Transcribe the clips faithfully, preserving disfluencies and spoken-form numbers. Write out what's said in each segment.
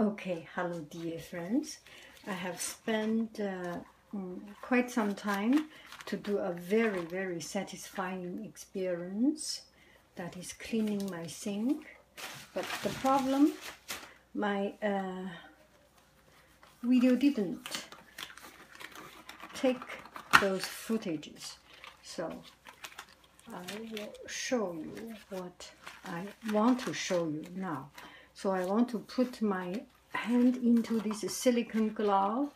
Okay, hello dear friends. I have spent uh, quite some time to do a very very satisfying experience, that is cleaning my sink. But the problem, my uh, video didn't take those footages, so I will show you what I want to show you now. So I want to put my hand into this silicone glove,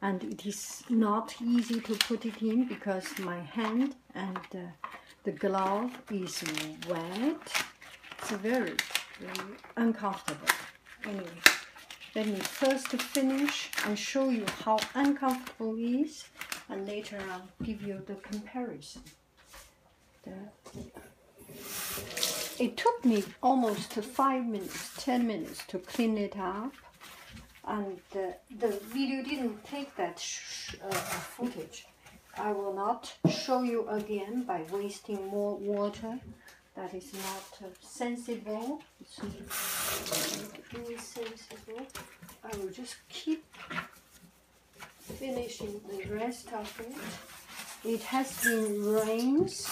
and it is not easy to put it in because my hand and uh, the glove is wet. It's very, very uncomfortable. Anyway, let me first finish and show you how uncomfortable it is, and later I'll give you the comparison. The It took me almost five minutes, ten minutes to clean it up, and uh, the video didn't take that sh uh, footage. I will not show you again by wasting more water. That is not uh, sensible. It's insensible. I will just keep finishing the rest of it. It has been rains.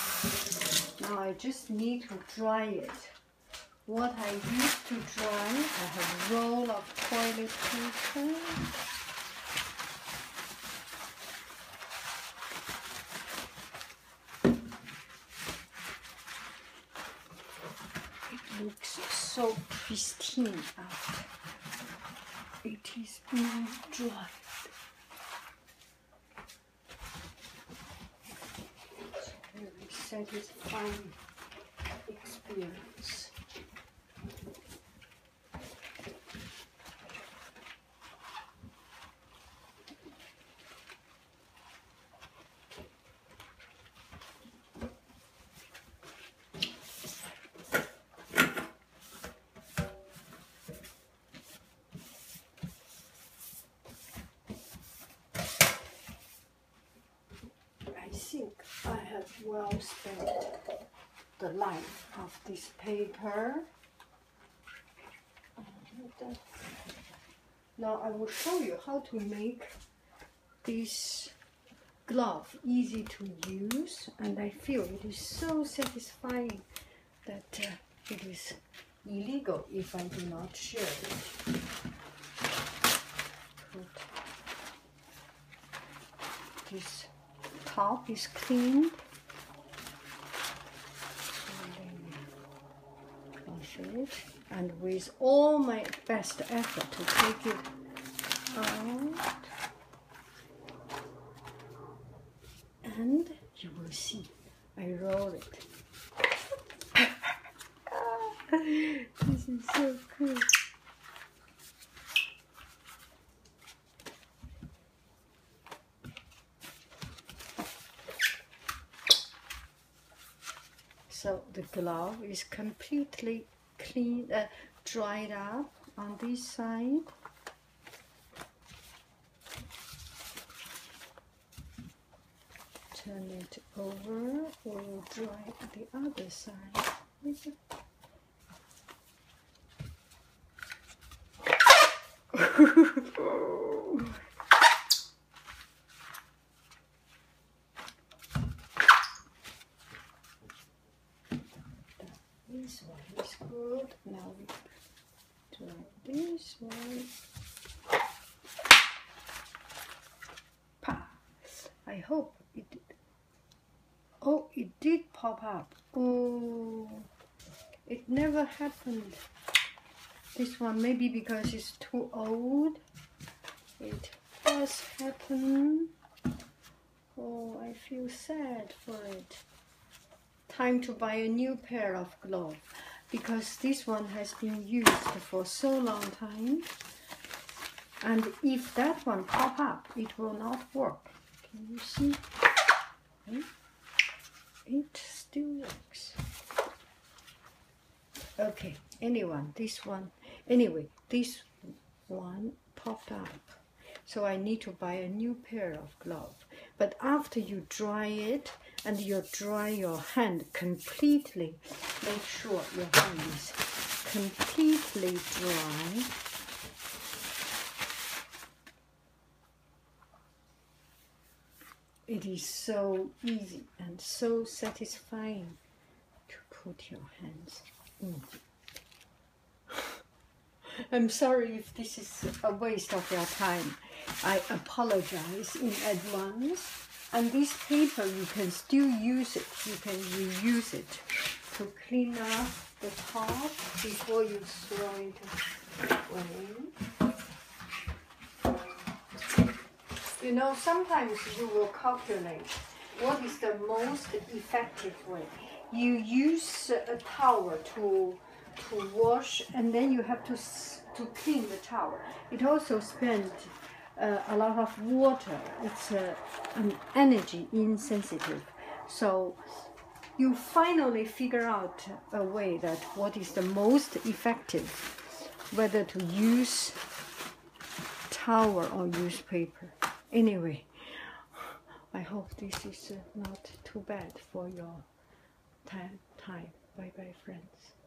Now I just need to dry it. What I used to dry, I have a roll of toilet paper. It looks so pristine out. It is being dry. Satisfying experience. I think I have well spent the life of this paper. And now I will show you how to make this glove easy to use, and I feel it is so satisfying that uh, it is illegal if I do not share it. But this top is cleaned. And with all my best effort to take it out, and you will see I roll it. This is so cool. So the glove is completely clean, uh, dried up on this side. Turn it over, we'll dry the other side. This one is good. Now we try this one. Pa! I hope it did. Oh, it did pop up. Oh, it never happened. This one, maybe because it's too old. It does happen. Oh, I feel sad for it. Time to buy a new pair of gloves, because this one has been used for so long time, and if that one pop up, it will not work. Can you see? Okay. It still works. Okay, anyone, this one, anyway, this one popped up. So I need to buy a new pair of gloves. But after you dry it, and you dry your hand completely, make sure your hand is completely dry. It is so easy and so satisfying to put your hands in. I'm sorry if this is a waste of your time. I apologize in advance. And this paper, you can still use it. You can reuse it to clean up the top before you throw it away. You know, sometimes you will calculate what is the most effective way. You use a towel to to wash, and then you have to to clean the towel. It also spends Uh, a lot of water. It's uh, an energy insensitive. So you finally figure out a way that what is the most effective, whether to use towel or use paper. Anyway, I hope this is uh, not too bad for your time. Bye bye, friends.